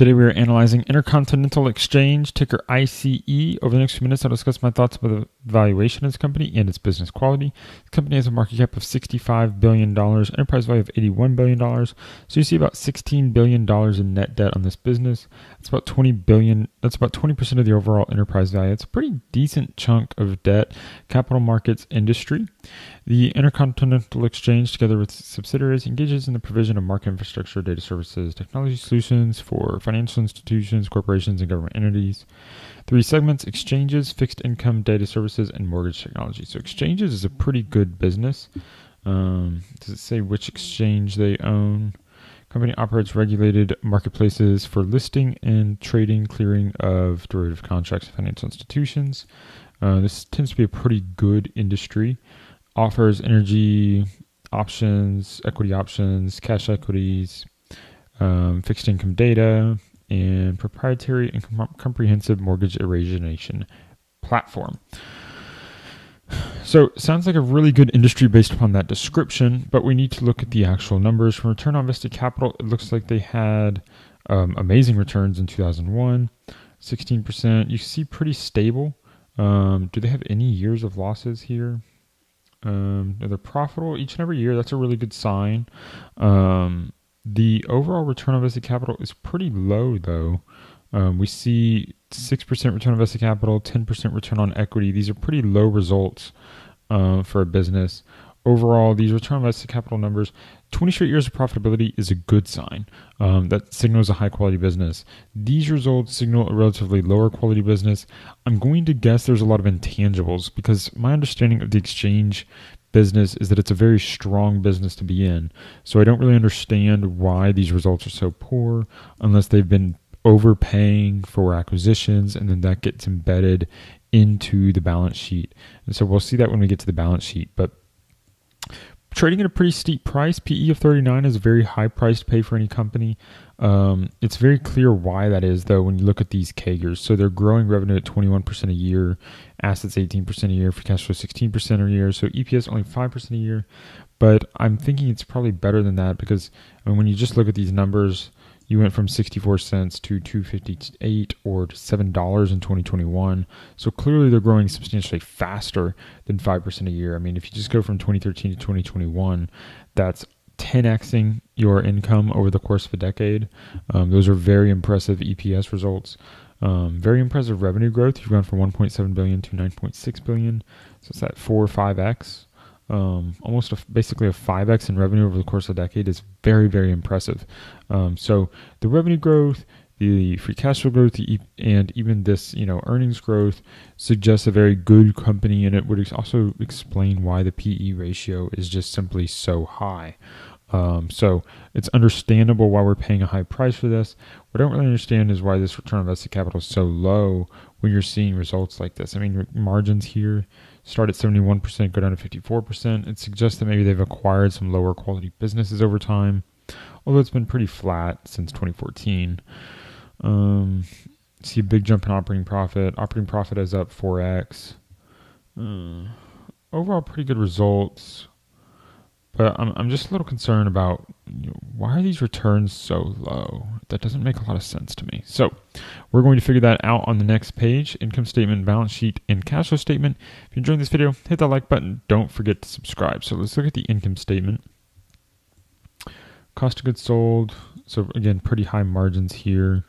Today we are analyzing Intercontinental Exchange, ticker ICE. Over the next few minutes, I'll discuss my thoughts about the valuation of this company and its business quality. The company has a market cap of $65 billion, enterprise value of $81 billion. So you see about $16 billion in net debt on this business. It's about $20 billion. That's about 20% of the overall enterprise value. It's a pretty decent chunk of debt. Capital markets industry. The Intercontinental Exchange, together with its subsidiaries, engages in the provision of market infrastructure, data services, technology solutions for financial institutions, corporations, and government entities. Three segments: exchanges, fixed income, data services, and mortgage technology. So exchanges is a pretty good business. Does it say which exchange they own? Company operates regulated marketplaces for listing and trading, clearing of derivative contracts and financial institutions. This tends to be a pretty good industry. Offers energy options, equity options, cash equities, fixed income data, and proprietary and comprehensive mortgage origination platform. So sounds like a really good industry based upon that description, but we need to look at the actual numbers. From return on invested capital, it looks like they had amazing returns in 2001, 16%. You see pretty stable. Do they have any years of losses here? They're profitable each and every year. That's a really good sign. The overall return on invested capital is pretty low, though. We see 6% return on invested capital, 10% return on equity. These are pretty low results for a business. Overall, these return on invested capital numbers, 20 straight years of profitability is a good sign. That signals a high-quality business. These results signal a relatively lower-quality business. I'm going to guess there's a lot of intangibles, because my understanding of the exchange business is that it's a very strong business to be in. So I don't really understand why these results are so poor, unless they've been overpaying for acquisitions, and then that gets embedded into the balance sheet. And so we'll see that when we get to the balance sheet. But trading at a pretty steep price, PE of 39 is a very high price to pay for any company. It's very clear why that is, though, when you look at these CAGRs. So they're growing revenue at 21% a year, assets 18% a year, free cash flow 16% a year, so EPS only 5% a year. But I'm thinking it's probably better than that, because when you just look at these numbers, you went from 64 cents to $2.58 or to $7 in 2021. So clearly they're growing substantially faster than 5% a year. I mean, if you just go from 2013 to 2021, that's 10xing your income over the course of a decade. Those are very impressive EPS results. Very impressive revenue growth. You've gone from 1.7 billion to 9.6 billion. So it's that 4 or 5x. Almost basically a 5x in revenue over the course of a decade is very, very impressive. So the revenue growth, the free cash flow growth, and even this, earnings growth suggests a very good company, and it would also explain why the PE ratio is just simply so high. So it's understandable why we're paying a high price for this. What I don't really understand is why this return on invested capital is so low when you're seeing results like this. I mean, margins here start at 71%, go down to 54%. It suggests that maybe they've acquired some lower quality businesses over time, although it's been pretty flat since 2014. See a big jump in operating profit. Operating profit is up 4x. Overall, pretty good results. But I'm just a little concerned about why are these returns so low? That doesn't make a lot of sense to me. So we're going to figure that out on the next page: income statement, balance sheet, and cash flow statement. If you enjoyed this video, hit that like button. Don't forget to subscribe. So let's look at the income statement. Cost of goods sold. So again, pretty high margins here.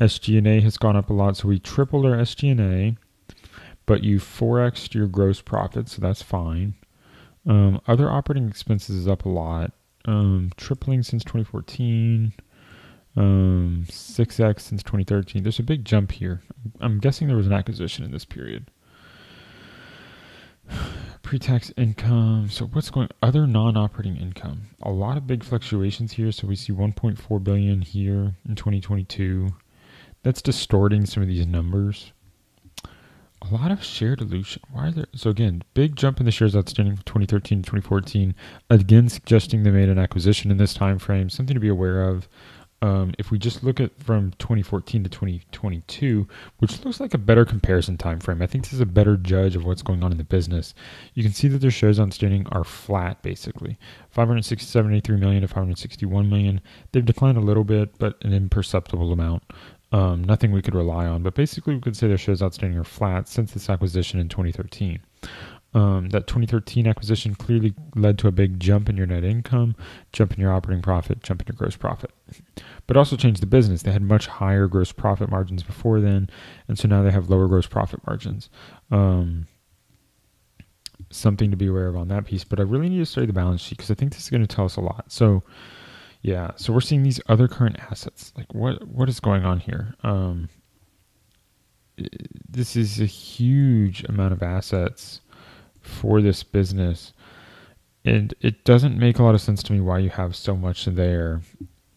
SG&A has gone up a lot. So we tripled our SG&A, but you 4x'd your gross profit. So that's fine. Other operating expenses is up a lot, tripling since 2014, 6x since 2013. There's a big jump here. I'm guessing there was an acquisition in this period. Pre-tax income. So what's going on? Other non-operating income. A lot of big fluctuations here. So we see 1.4 billion here in 2022. That's distorting some of these numbers. A lot of share dilution. Why are there? So again, big jump in the shares outstanding from 2013 to 2014. Again, suggesting they made an acquisition in this time frame. Something to be aware of. if we just look at from 2014 to 2022, which looks like a better comparison time frame, I think this is a better judge of what's going on in the business. You can see that their shares outstanding are flat, basically, 567.83 million to 561 million. They've declined a little bit, but an imperceptible amount. Nothing we could rely on, but basically we could say their shares outstanding are flat since this acquisition in 2013. That 2013 acquisition clearly led to a big jump in your net income, jump in your operating profit, jump in your gross profit, but also changed the business. They had much higher gross profit margins before then, and so now they have lower gross profit margins. Something to be aware of on that piece, but I really need to study the balance sheet because I think this is going to tell us a lot. So yeah, so we're seeing these other current assets. Like what is going on here? This is a huge amount of assets for this business, and it doesn't make a lot of sense to me why you have so much there.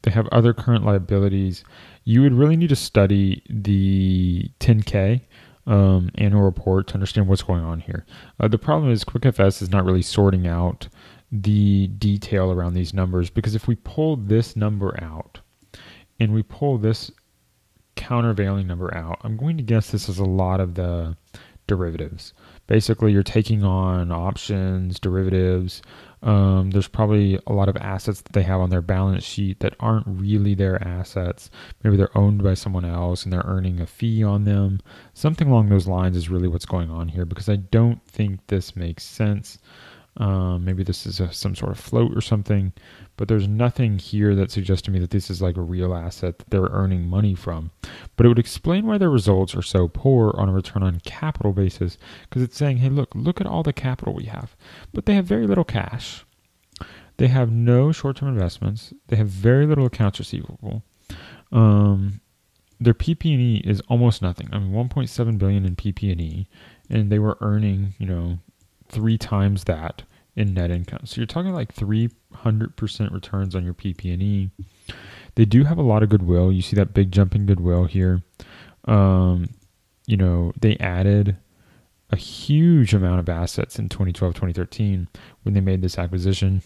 They have other current liabilities. You would really need to study the 10K annual report to understand what's going on here. The problem is QuickFS is not really sorting out the detail around these numbers, because if we pull this number out and we pull this countervailing number out, I'm going to guess this is a lot of the derivatives. Basically, you're taking on options, derivatives. There's probably a lot of assets that they have on their balance sheet that aren't really their assets. Maybe they're owned by someone else and they're earning a fee on them. Something along those lines is really what's going on here, because I don't think this makes sense. Maybe this is some sort of float or something, but there's nothing here that suggests to me that this is like a real asset that they're earning money from. But it would explain why their results are so poor on a return on capital basis, because it's saying, hey, look at all the capital we have, but they have very little cash. They have no short-term investments. They have very little accounts receivable. Their PP&E is almost nothing. I mean, 1.7 billion in PP&E, and they were earning, you know, 3 times that in net income. So you're talking like 300% returns on your PP&E. They do have a lot of goodwill. You see that big jump in goodwill here. You know, they added a huge amount of assets in 2012, 2013 when they made this acquisition.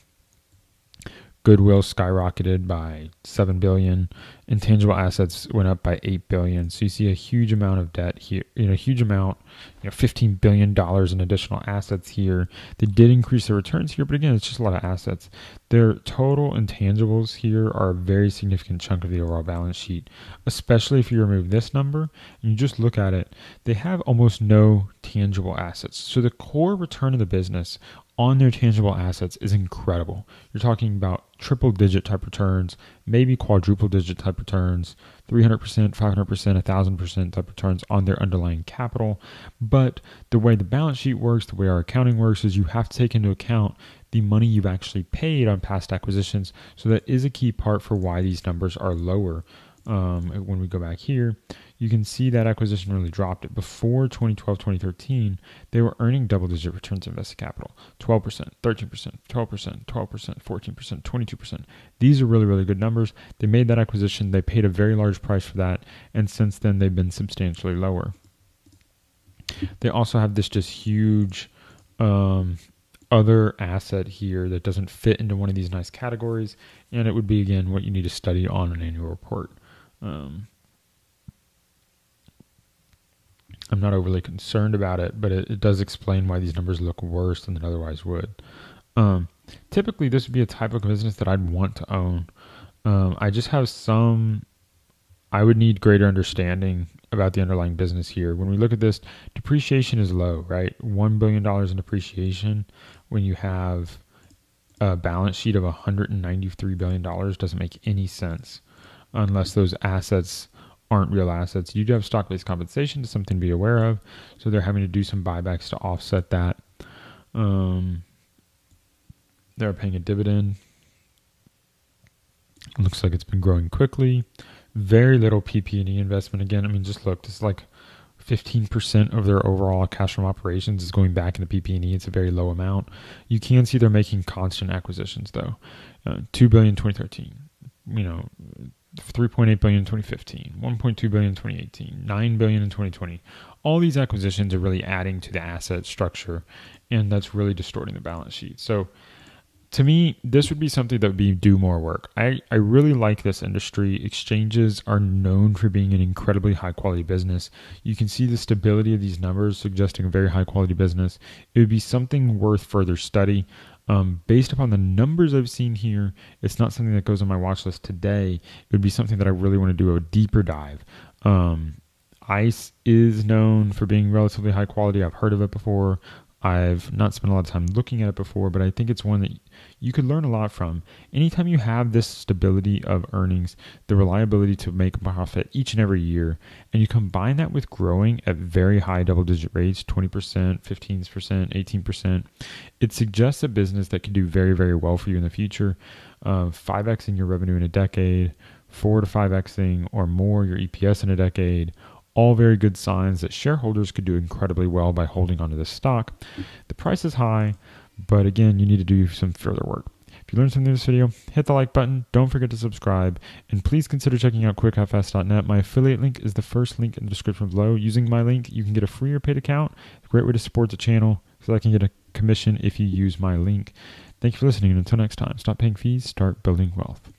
Goodwill skyrocketed by 7 billion. Intangible assets went up by 8 billion. So you see a huge amount of debt here, you know, a huge amount, you know, $15 billion in additional assets here. They did increase their returns here, but again, it's just a lot of assets. Their total intangibles here are a very significant chunk of the overall balance sheet, especially if you remove this number and you just look at it. They have almost no tangible assets. So the core return of the business on their tangible assets is incredible. You're talking about triple-digit type returns, maybe quadruple-digit type returns, 300%, 500%, 1,000% type returns on their underlying capital. But the way the balance sheet works, the way our accounting works, is you have to take into account the money you've actually paid on past acquisitions. So that is a key part for why these numbers are lower. When we go back here, you can see that acquisition really dropped it. Before 2012, 2013, they were earning double-digit returns on invested capital, 12%, 13%, 12%, 12%, 14%, 22%. These are really, really good numbers. They made that acquisition. They paid a very large price for that. And since then, they've been substantially lower. They also have this just huge other asset here that doesn't fit into one of these nice categories. And it would be, again, what you need to study on an annual report. I'm not overly concerned about it, but it does explain why these numbers look worse than it otherwise would. Typically, this would be a type of business that I'd want to own. I just have some, I would need greater understanding about the underlying business here. When we look at this, depreciation is low, right? $1 billion in depreciation when you have a balance sheet of $193 billion doesn't make any sense unless those assets aren't real assets. You do have stock-based compensation, to something to be aware of. So they're having to do some buybacks to offset that. They're paying a dividend. Looks like it's been growing quickly. Very little PP&E investment. Again, I mean, just look, this is like 15% of their overall cash from operations is going back into PP&E. It's a very low amount. You can see they're making constant acquisitions though. 2 billion in 2013, you know, 3.8 billion in 2015, 1.2 billion in 2018, 9 billion in 2020. All these acquisitions are really adding to the asset structure, and that's really distorting the balance sheet. So to me, this would be something that we do more work. I really like this industry. Exchanges are known for being an incredibly high quality business. You can see the stability of these numbers suggesting a very high quality business. It would be something worth further study. Based upon the numbers I've seen here, it's not something that goes on my watch list today. It would be something that I really want to do a deeper dive. ICE is known for being relatively high quality. I've heard of it before. I've not spent a lot of time looking at it before, but I think it's one that you could learn a lot from. Anytime you have this stability of earnings, the reliability to make profit each and every year, and you combine that with growing at very high double-digit rates, 20%, 15%, 18%, it suggests a business that can do very, very well for you in the future. 5xing your revenue in a decade, 4 to 5xing or more your EPS in a decade, all very good signs that shareholders could do incredibly well by holding onto this stock. The price is high, but again, you need to do some further work. If you learned something in this video, hit the like button. Don't forget to subscribe, and please consider checking out QuickFS.net. My affiliate link is the first link in the description below. Using my link, you can get a free or paid account. It's a great way to support the channel so I can get a commission if you use my link. Thank you for listening, and until next time, stop paying fees, start building wealth.